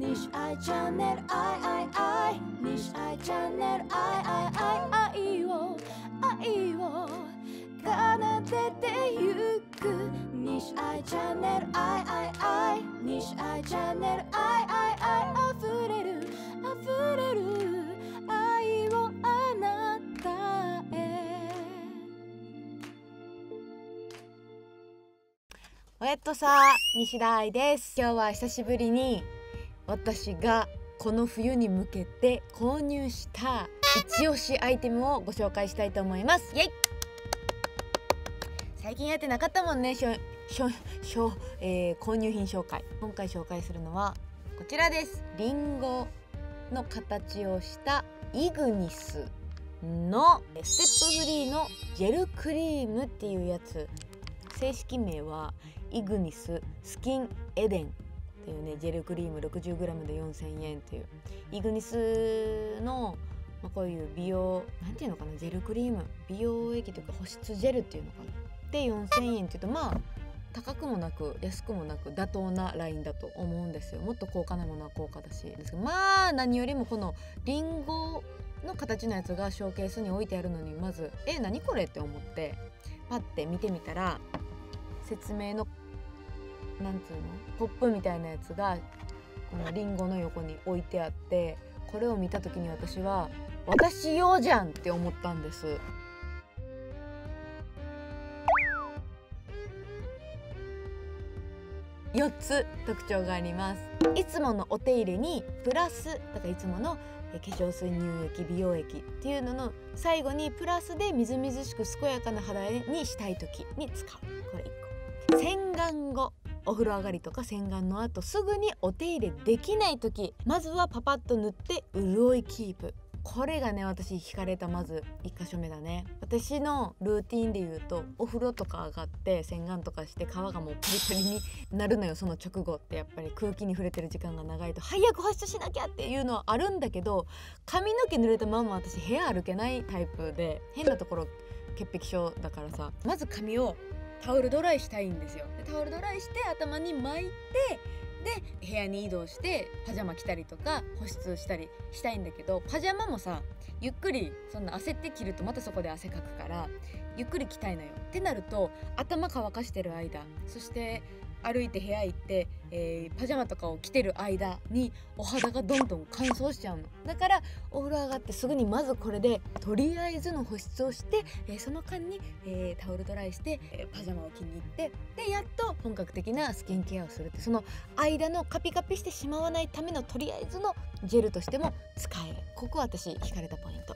西愛チャンネル愛愛愛西愛チャンネル愛愛愛愛を奏でてゆく西愛チャンネル愛愛愛西愛チャンネル愛溢れる愛をあなたへ。おやっとさ、西田愛です。今日は久しぶりに私がこの冬に向けて購入した一押しアイテムをご紹介したいと思います。イエイ。最近やってなかったもんね、購入品紹介。今回紹介するのはこちらです。リンゴの形をしたイグニスのステップフリーのジェルクリームっていうやつ。正式名はイグニススキンエデンっていうね、ジェルクリーム 60g で4,000円っていうイグニスの、まあ、こういう美容なんていうのかな、ジェルクリーム、美容液というか保湿ジェルっていうのかなで4,000円っていうと、まあ高くもなく安くもなく妥当なラインだと思うんですよ。もっと高価なものは高価だしですけど、まあ何よりもこのリンゴの形のやつがショーケースに置いてあるのに、まず「え、何これ?」って思ってパッて見てみたら、説明のなんつうのポップみたいなやつがこのリンゴの横に置いてあって、これを見た時に私は「私用じゃん!」って思ったんです。4つ特徴があります。いつものお手入れにプラス、だからいつもの化粧水、乳液、美容液っていうのの最後にプラスでみずみずしく健やかな肌にしたい時に使う。これ1個。洗顔後、お風呂上がりとか洗顔の後すぐにお手入れできない時、まずはパパッと塗って潤いキープ。これがね、私惹かれたまず1箇所目だね。私のルーティーンで言うと、お風呂とか上がって洗顔とかして皮がもうパリパリになるのよ。その直後ってやっぱり空気に触れてる時間が長いと早く保湿しなきゃっていうのはあるんだけど、髪の毛濡れたまま私部屋歩けないタイプで、変なところ潔癖症だからさ、まず髪をタオルドライしたいんですよ。でタオルドライして頭に巻いて、で部屋に移動してパジャマ着たりとか保湿したりしたいんだけど、パジャマもさゆっくりそんな焦って着るとまたそこで汗かくからゆっくり着たいのよ。ってなると頭乾かしてる間、そして歩いて部屋行って、パジャマとかを着てる間にお肌がどんどん乾燥しちゃうの。だからお風呂上がってすぐにまずこれでとりあえずの保湿をして、その間に、タオルドライして、パジャマを着に行ってでやっと本格的なスキンケアをするって、その間のカピカピしてしまわないためのとりあえずのジェルとしても使える。ここ私惹かれたポイント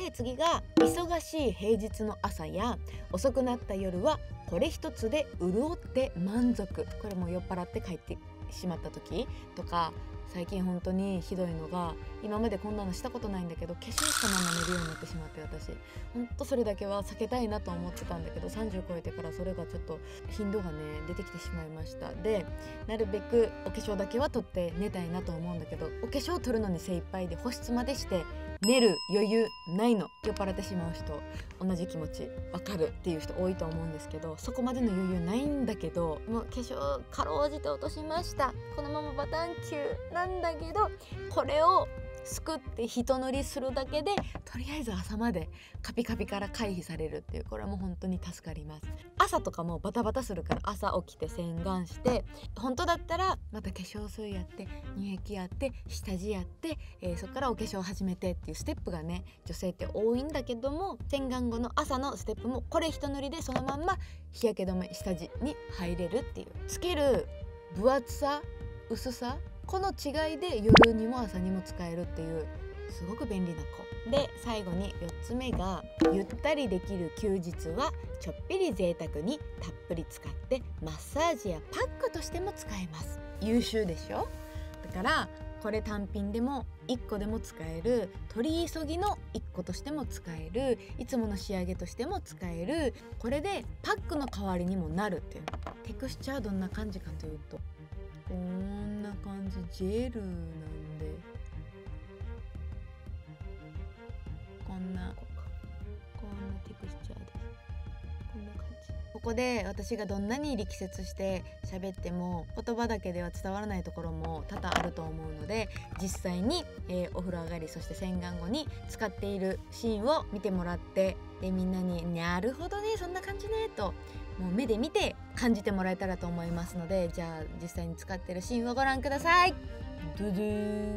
で、次が忙しい平日の朝や遅くなった夜はこれ一つで潤って満足。これも酔っ払って帰ってしまった時とか、最近本当にひどいのが、今までこんなのしたことないんだけど化粧したまま寝るようになってしまって、私本当それだけは避けたいなと思ってたんだけど、30超えてからそれがちょっと頻度がね出てきてしまいました。でなるべくお化粧だけは取って寝たいなと思うんだけど、お化粧を取るのに精一杯で保湿までして寝る余裕ないの。酔っ払ってしまう人、同じ気持ちわかるっていう人多いと思うんですけど、そこまでの余裕ないんだけど、もう化粧かろうじて落としました。このままバタンキューなんだけど、これをすくって一塗りするだけでとりあえず朝までカピカピから回避されるっていう、これはもう本当に助かります。朝とかもバタバタするから、朝起きて洗顔して、本当だったらまた化粧水やって乳液やって下地やって、そこからお化粧始めてっていうステップがね女性って多いんだけども、洗顔後の朝のステップもこれ一塗りでそのまんま日焼け止め下地に入れるっていう、つける分厚さ薄さこの違いで夜にも朝にも使えるっていうすごく便利な子で、最後に4つ目がゆったりできる休日はちょっぴり贅沢にたっぷり使ってマッサージやパックとしても使えます。優秀でしょ。だからこれ単品でも1個でも使える、取り急ぎの1個としても使える、いつもの仕上げとしても使える、これでパックの代わりにもなるっていう。テクスチャーどんな感じかというと、こんな感じ、ジェルなんでこんなテクスチャーです。こんな感じ。ここで私がどんなに力説して喋っても言葉だけでは伝わらないところも多々あると思うので、実際に、お風呂上がりそして洗顔後に使っているシーンを見てもらって、でみんなになるほどねそんな感じねともう目で見て感じてもらえたらと思いますので、じゃあ実際に使っているシーンをご覧ください。ドゥドゥ。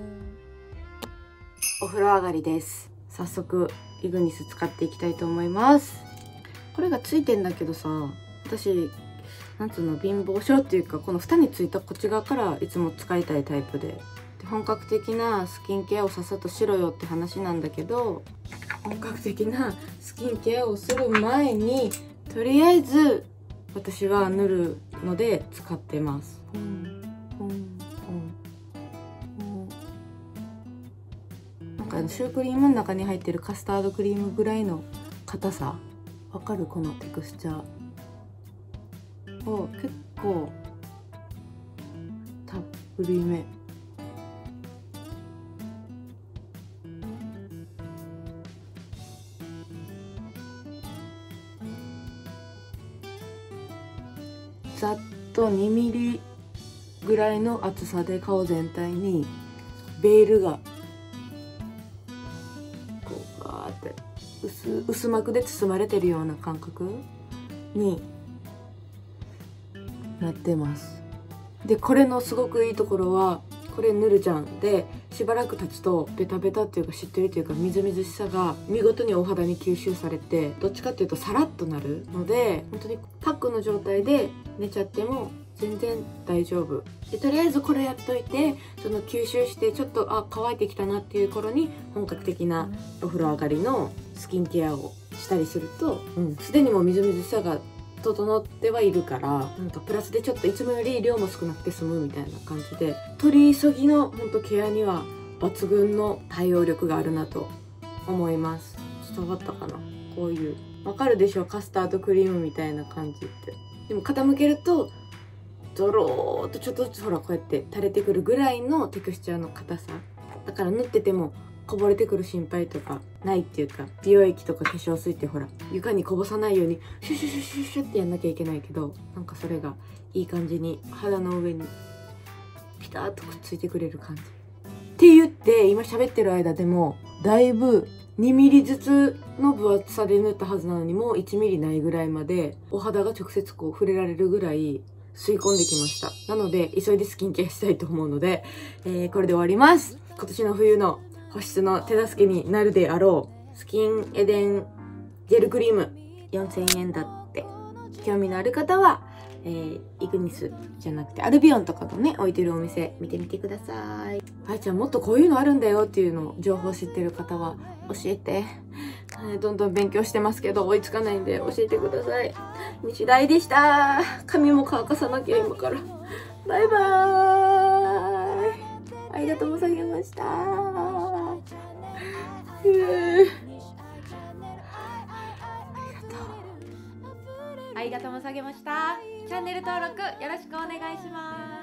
お風呂上がりです。早速イグニス使っていきたいと思います。これがついてんだけどさ、私なんつうの、貧乏症っていうかこの蓋についたこっち側からいつも使いたいタイプ で本格的なスキンケアをさっさとしろよって話なんだけど、本格的なスキンケアをする前にとりあえず私は塗るので使ってます。なんかシュークリームの中に入ってるカスタードクリームぐらいの硬さ、わかる？このテクスチャーを結構たっぷりめ。ざっと2ミリぐらいの厚さで顔全体にベールがこうガーって薄膜で包まれてるような感覚になってます。でこれのすごくいいところは、これ塗るじゃんでしばらく経つとベタベタっていうかしっとりというかみずみずしさが見事にお肌に吸収されて、どっちかっていうとサラッとなるので、本当にパックの状態で寝ちゃっても全然大丈夫で、とりあえずこれやっといてその吸収してちょっと乾いてきたなっていう頃に本格的なお風呂上がりのスキンケアをしたりすると、すでにもうみずみずしさが整ってはいるから、なんかプラスでちょっといつもより量も少なくて済むみたいな感じで、取り急ぎのほんとケアには抜群の対応力があるなと思います。伝わったかな？こういうわかるでしょ、カスタードクリームみたいな感じって。でも傾けるとドローっとちょっとずつほらこうやって垂れてくるぐらいのテクスチャーの硬さだから、塗っててもこぼれてくる心配とかないっていうか、美容液とか化粧水ってほら床にこぼさないようにシュシュシュシュシュってやんなきゃいけないけど、なんかそれがいい感じに肌の上にピタッとくっついてくれる感じって言って、今喋ってる間でもだいぶ2ミリずつの分厚さで塗ったはずなのに、もう1ミリないぐらいまでお肌が直接こう触れられるぐらい吸い込んできました。なので急いでスキンケアしたいと思うので、これで終わります。今年の冬の保湿の手助けになるであろうスキンエデンジェルクリーム4000円だって。興味のある方は、イグニスじゃなくてアルビオンとかのね置いてるお店見てみてください。あいちゃんもっとこういうのあるんだよっていうの情報知ってる方は教えて。どんどん勉強してますけど追いつかないんで教えてください。西大でした。髪も乾かさなきゃ今から。バイバーイ。ありがとうございました。ありがとう。ありがとうございました。チャンネル登録よろしくお願いします。